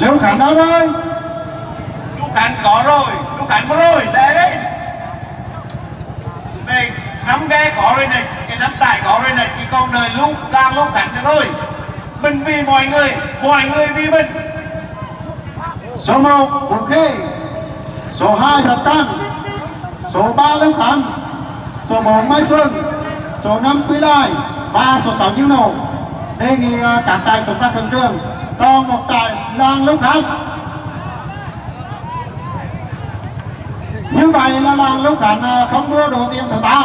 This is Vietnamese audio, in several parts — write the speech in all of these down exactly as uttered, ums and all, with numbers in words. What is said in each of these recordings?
Nếu khán đó thôi. Lúc khán có rồi, lúc khán có rồi, đấy. Này, nắm ghe có rồi này, cái nắm tải có rồi này, chỉ còn đời lúc đang lúc khán nữa thôi. Mình vì mọi người, mọi người vì mình. Số một, ok. Số hai là Tăng. Số ba Lâm Khánh. Số bốn Mai Xuân. Số năm Quý Lai. Ba số sáu Như Nổ. Đề nghị các tài chúng ta khẩn trương. Còn một tài làng Lâm Khánh. Như vậy là làng Lâm Khánh không đưa đồ tiền thử tạo.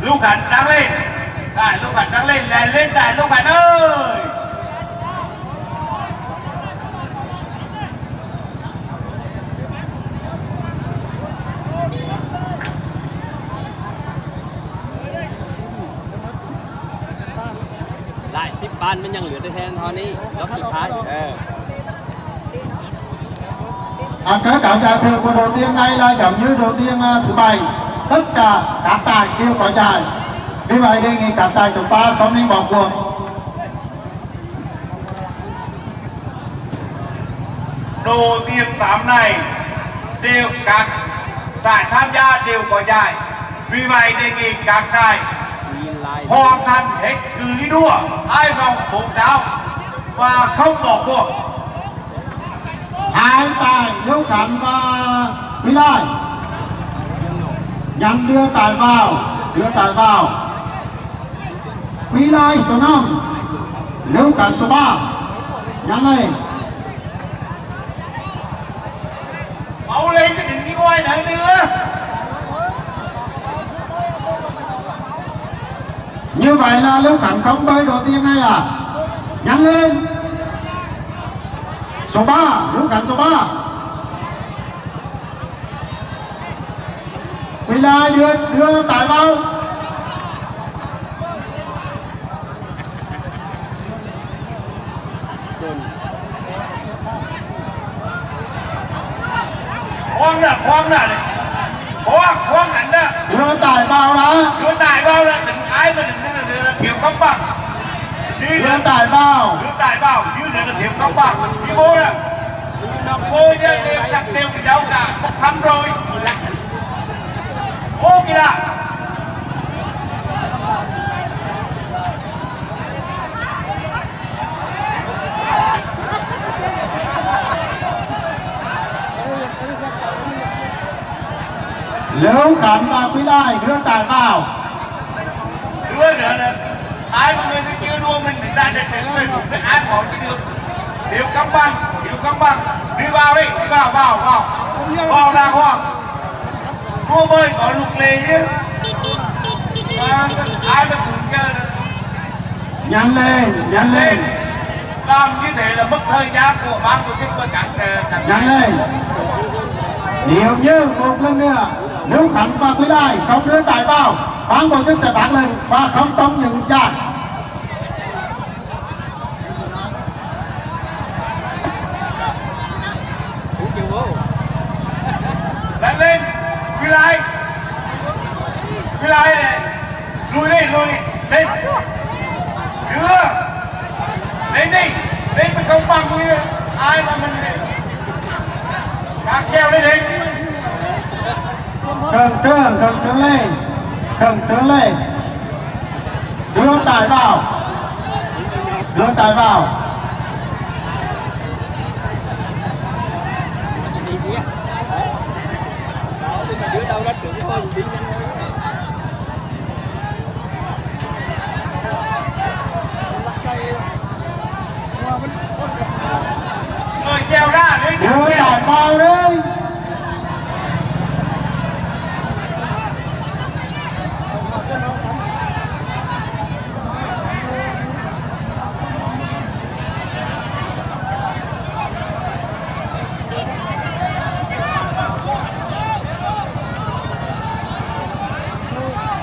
Lâm Khánh đang lên. Tài Lâm Khánh đang lên. Lên lên tài Lâm Khánh ơi.บ้านมันยังเหลือแต่แทนตอนนี้รอบสุดท้ายเอออาการการจ่ายเธอมาđầu tiên này là giảm như đầu tiên thứ bảy tất cả các tài đều có giải vì vậy đề nghị các tài chúng ta không nên bỏ cuộc. Đầu tiên tám này đều các tài tham gia đều có giải vì vậy đề nghị các tài hoàn thành hết cự ly đua hai vòng bốn đảo và không bỏ cuộc. Hai tài Liễu Khánh và Quý Lai nhằm đưa tài vào, đưa tài vào. Quý Lai số năm, Liễu Khánh số ba, nhắm lên. Máu lên chứ đừng đi ngoài đấy nữa. Như vậy là Liễu Khánh không bơi đầu tiên này à? Nhắn lên. Số ba, Liễu Khánh số ba. Quý Lai đưa, đưa tài vào. Khoan đã, khoan đã này. Khoan, khoan ảnh đã. Đưa tài vào đã. Đưa tài vào đã. Ai mà đừng nên là thiếu công bằng. Đi lên tài vào. Đưa tài vào như thế là thiếu công bằng. Đi bố nè. Cô nhớ đêm chắc đêm thì đâu cả. Cô thăm rồi. Cô kìa. Liễu Khánh và Quý Lai đưa tài vào. Ai mà người ta chưa đua mình mình ra để thắng mình cũng biết ai bỏ chứ được. Điều công bằng, điều công bằng. Đi vào đi, đi vào, vào, vào. Vào đàng hoàng. Đua bơi có lục lì chứ. Ai mà cũng chơi. Nhanh lên, nhanh lên. Làm như thế là mất thời gian của ban tổ chức và các. Nhanh lên. Nếu như một lần nữa Liễu Khánh và Quý Lai không đưa tài vào, ban tổ chức sẽ phạt lên và không công nhận giải. Lên lên, Quý Lai, Quý Lai này, lùi đi, lùi đi, lên, đưa, lên đi, lên với công bằng như ai mà mình các keo lên đi. Cần trương, cần trương lên. Cần trương lên. Đưa tài vào. Đưa tài vào. Người treo ra lên. Đưa tài vào đi.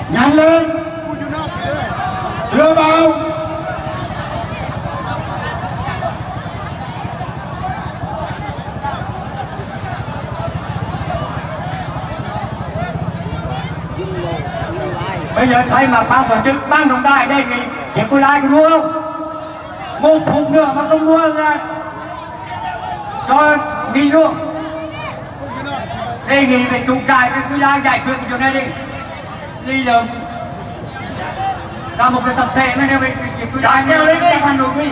Nhanh lên. Đưa vào. Bây giờ thay mặt ban tổ chức ban trọng tài đề nghị Để cô lai cô đua không? Một phục nữa mà không đua là cho đi luôn. Đây nghỉ về trùng trại với cô lai giải quyết cái chỗ này đi. Đi lớn. Là một cái tập thể mới nên chỉ cô lai theo đấy đi. Ăn đồ đi.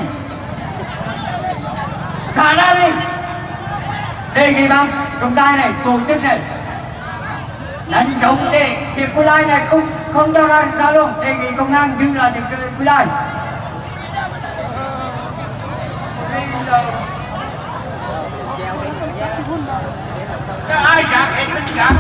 Thả ra đi. Đây nghỉ bằng trùng trại này, tổ chức này. Đánh chống để thì cô lai này không không đâu ra ra luôn. Đề nghị công an dừng là thì cô lai. Ai cả em mình cả.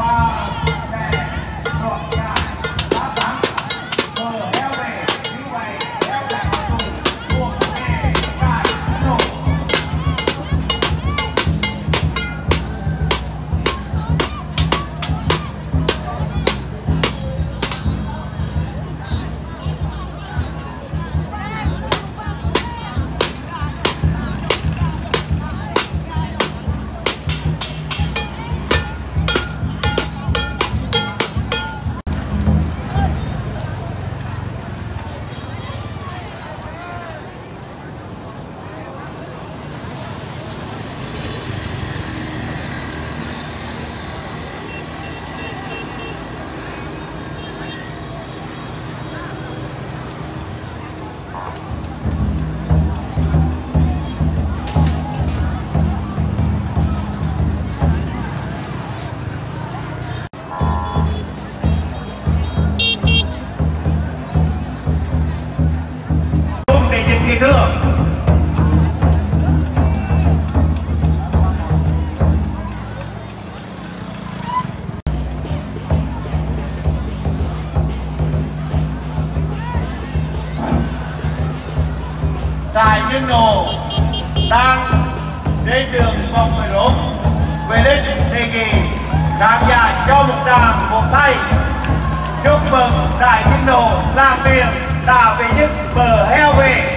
Wow. tinh đồ đang đến đường vòng mười lăm về đến Đề Kỳ khán giả cho một tràng một tay chúc mừng đại tinh đồ làm việc đã về những bờ heo về.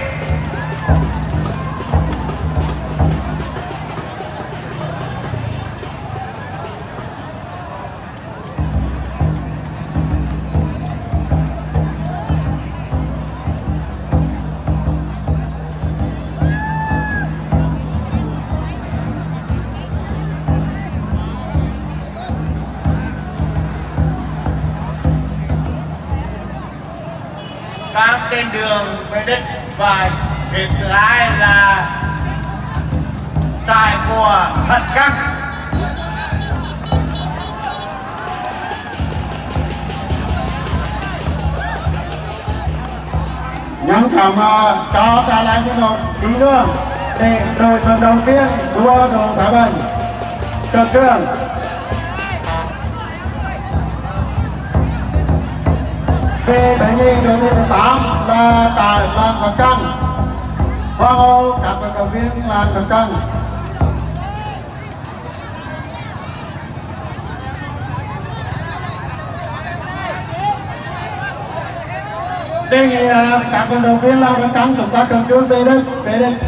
Các tên đường về đích và dịp thứ hai là tại mùa Thật Cắt. Nhóm thầm cho cả làng dân đồng đi đường để đội vận động viên đua đồ Thái Bình trực trường. Về tự nhiên đội thi thứ tám là tại làng Thạch Căng. Hoa hô các vận động viên làng Thạch Căng. Đề nghị các vận động viên làng Thạch Căng chúng ta cần trương về đích, về đích.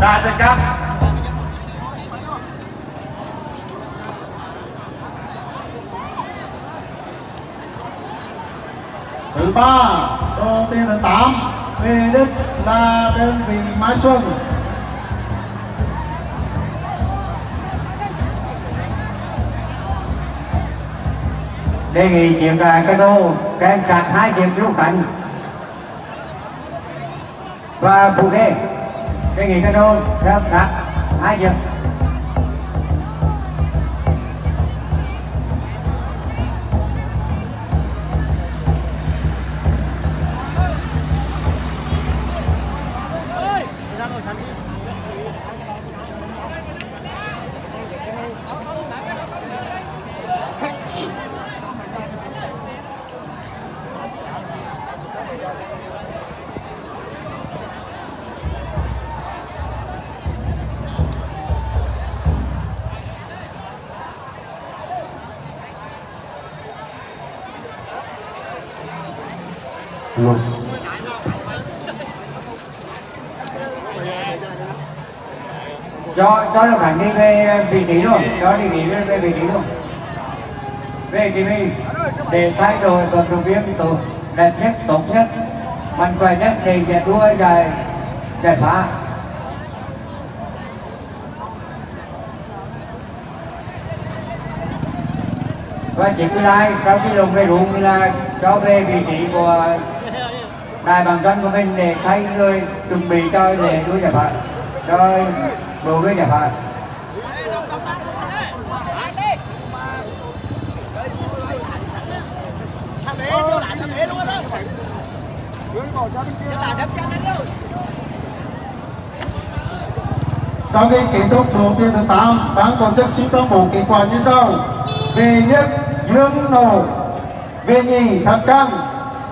Đại Thạch Căng. Thứ ba, đội thi thứ tám về đích là đơn vị Mai Xuân. Đề nghị chiếc cano kèm sạc hai chiếc Lũ Khánh và Phụ Đê. Đề nghị cano kèm sạc hai chiếc. Luôn. Cho cho Lục Khánh đi về vị trí luôn, cho đi nghỉ về vị trí luôn. Về tê vê để thay đổi vận động viên tốt đẹp nhất, tốt nhất, mạnh khỏe nhất để giải đua giải giải phá. Và chỉ cái lại sau khi lồng về ruộng là cho về vị trí của đại bản doanh của mình để thay người chuẩn bị cho để đua giải phá, cho đồ đua giải phá. Sau khi kết thúc đội thi thứ tám, ban tổ chức xin công bố kết quả như sau: về nhất Dương Nổ, về nhì Thạch Căng,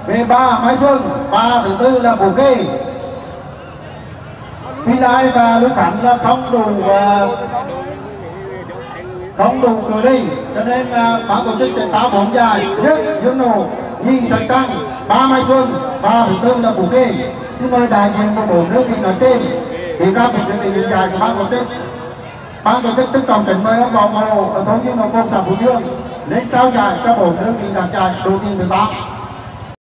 về ba Mai Xuân, và thứ tư là Phú Kỳ. Huy Lai và Lũ Khánh là không đủ và không đủ cử đi, cho nên ban tổ chức sẽ xáo bóng dài nhất Dương Nổ, nhì Thạch Căng, ba Mai Xuân, và thứ tư là Phú Kỳ. Xin mời đại diện của bộ nước Việt Nam trên thì các vị chuẩn bị diễn giải của ban tổ chức. Ban tổ chức trân trọng kính mời ông Võ Ngọc Hồ ở thôn Diên Đồng, xã Phú Dương lên trao giải cho bộ đơn vị đạt giải đầu tiên thứ tám.